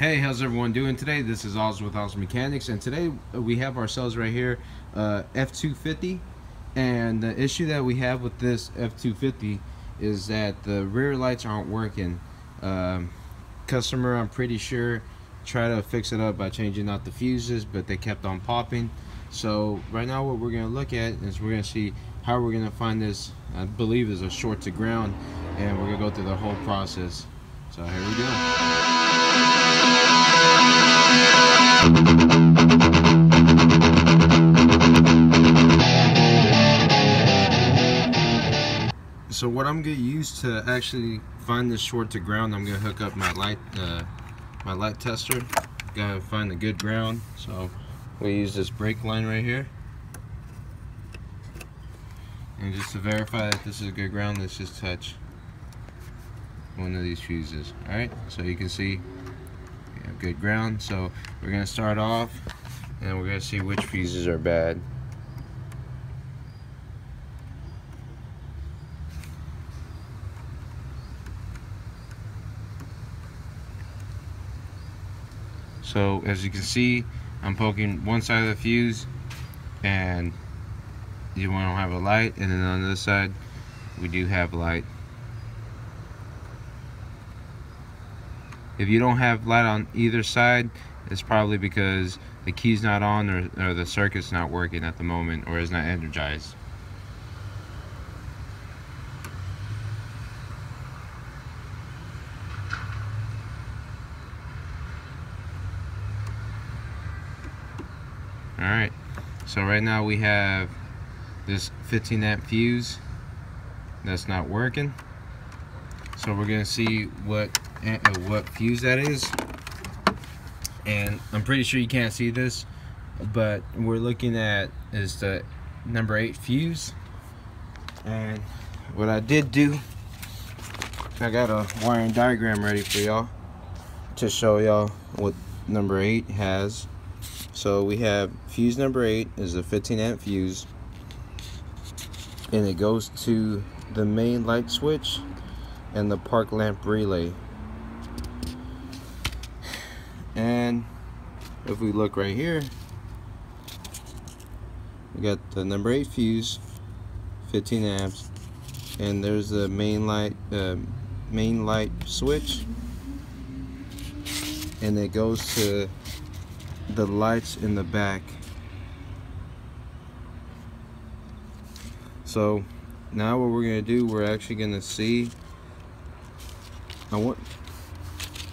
Hey, how's everyone doing today? This is Oz with Oz Mechanics, and today we have ourselves right here f-250, and the issue that we have with this f-250 is that the rear lights aren't working. Customer, I'm pretty sure, tried to fix it up by changing out the fuses, but they kept on popping. So right now what we're going to look at is we're going to see how we're going to find this, I believe is a short to ground, and we're going to go through the whole process. So here we go. So what I'm going to use to actually find this short to ground, I'm going to hook up my light tester. Got to find a good ground, so we use this brake line right here. And just to verify that this is a good ground, let's just touch one of these fuses. Alright, so you can see good ground. So we're going to start off and we're going to see which fuses are bad. So as you can see, I'm poking one side of the fuse and you don't have a light, and then on the other side we do have light. If you don't have light on either side, it's probably because the key's not on or the circuit's not working at the moment, or is not energized. Alright, so right now we have this 15 amp fuse that's not working. So we're going to see what fuse that is, and I'm pretty sure you can't see this, but we're looking at is the number 8 fuse. And what I did do, I got a wiring diagram ready for y'all to show y'all what number 8 has. So we have fuse number 8 is a 15 amp fuse, and it goes to the main light switch and the park lamp relay. And if we look right here, we got the number 8 fuse, 15 amps, and there's the main light switch, and it goes to the lights in the back. So now what we're gonna do, we're actually gonna see.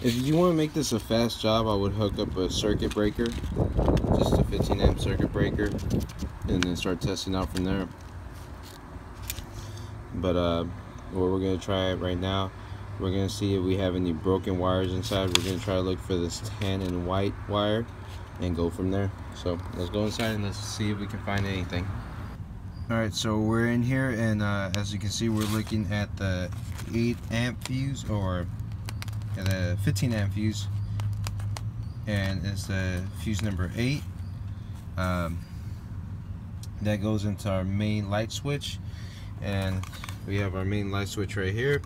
If you want to make this a fast job, I would hook up a circuit breaker, just a 15 amp circuit breaker, and then start testing out from there. But what we're going to try right now, we're going to see if we have any broken wires inside. We're going to try to look for this tan and white wire and go from there. So let's go inside and let's see if we can find anything. Alright, so we're in here, and as you can see, we're looking at the 8 amp fuse, or the 15 amp fuse, and it's the fuse number 8 that goes into our main light switch, and we have our main light switch right here.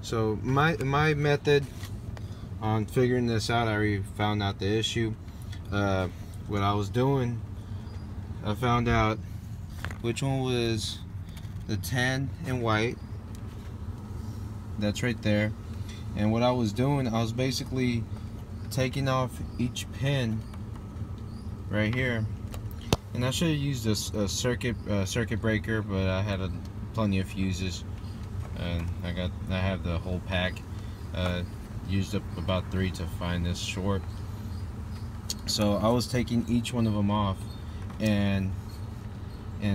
So my method on figuring this out, I already found out the issue. What I was doing, I found out which one was the tan and white that's right there. And what I was doing, I was basically taking off each pin right here, and I should have used a circuit breaker, but I had plenty of fuses, and I have the whole pack. Used up about 3 to find this short. So I was taking each one of them off and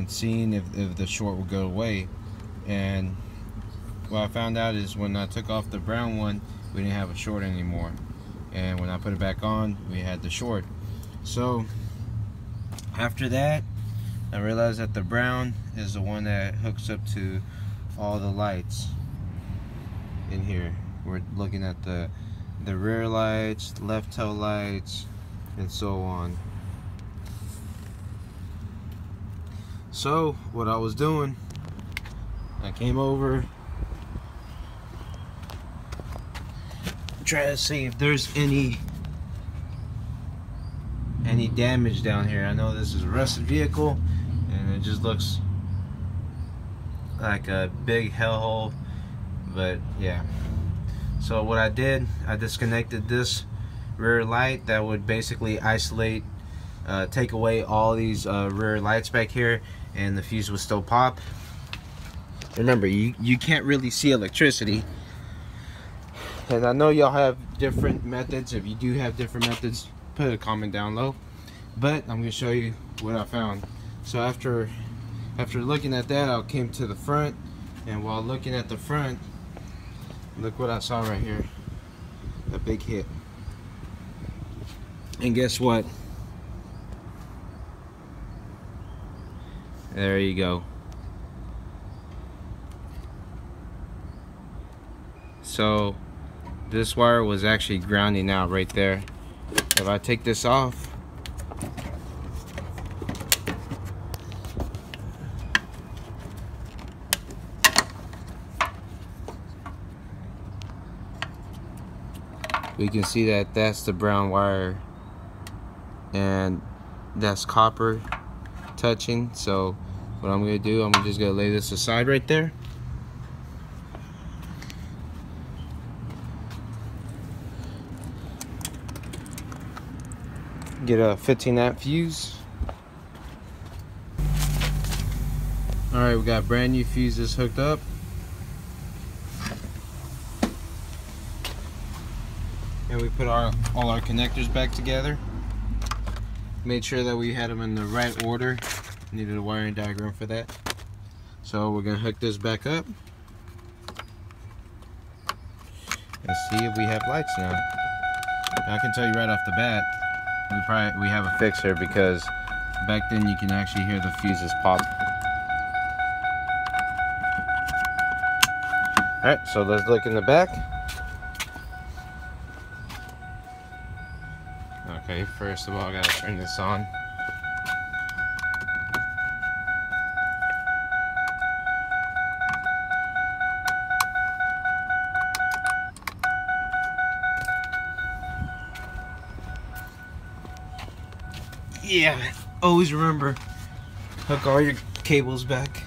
seeing if the short would go away. And what I found out is when I took off the brown one, we didn't have a short anymore, and when I put it back on, we had the short. So after that, I realized that the brown is the one that hooks up to all the lights in here. We're looking at the rear lights, left tail lights, and so on. So what I was doing, I came over, try to see if there's any damage down here. I know this is a rusted vehicle and it just looks like a big hellhole, but yeah. So what I did, I disconnected this rear light that would basically isolate, take away all these rear lights back here, and the fuse would still pop. Remember, you can't really see electricity. And I know y'all have different methods. If you do have different methods, put a comment down low. But I'm gonna show you what I found. So after looking at that, I came to the front, and while looking at the front, look what I saw right here. A big hit. And guess what? There you go. So this wire was actually grounding out right there. If I take this off, we can see that that's the brown wire, and that's copper touching. So what I'm gonna do, I'm just gonna lay this aside right there. Get a 15-amp fuse. Alright, we got brand new fuses hooked up. And we put all our connectors back together. Made sure that we had them in the right order. Needed a wiring diagram for that. So we're going to hook this back up. And see if we have lights now. I can tell you right off the bat, we have a fixer, because back then you can actually hear the fuses pop. Alright, so let's look in the back. Okay, first of all, I gotta turn this on. Yeah, always remember, hook all your cables back.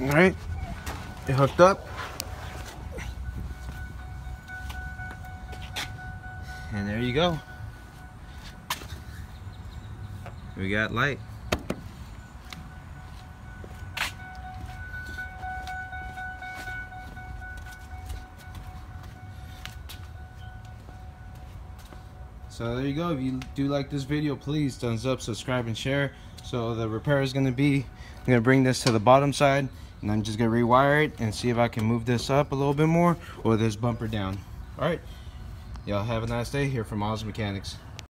All right, it hooked up. And there you go. We got light. So there you go. If you do like this video, please thumbs up, subscribe, and share. So the repair is going to be, I'm going to bring this to the bottom side, and I'm just going to rewire it and see if I can move this up a little bit more or this bumper down. All right. Y'all have a nice day here from Oz Mechanics.